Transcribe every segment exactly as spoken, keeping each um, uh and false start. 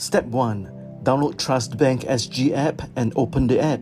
Step one. Download Trust Bank S G app and open the app.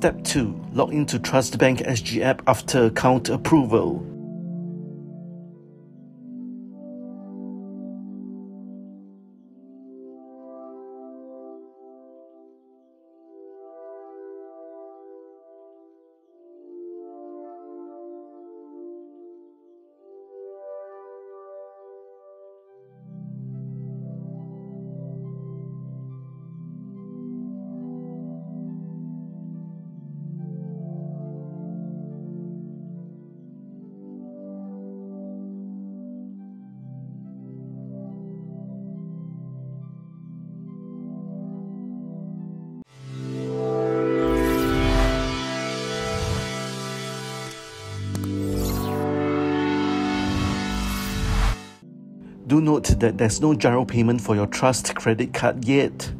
Step two. Log into Trust Bank S G app after account approval. Do note that there's no gyro payment for your Trust credit card yet.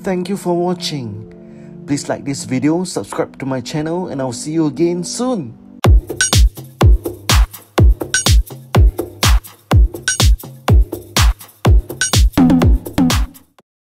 Thank you for watching. Please like this video, subscribe to my channel, and I'll see you again soon.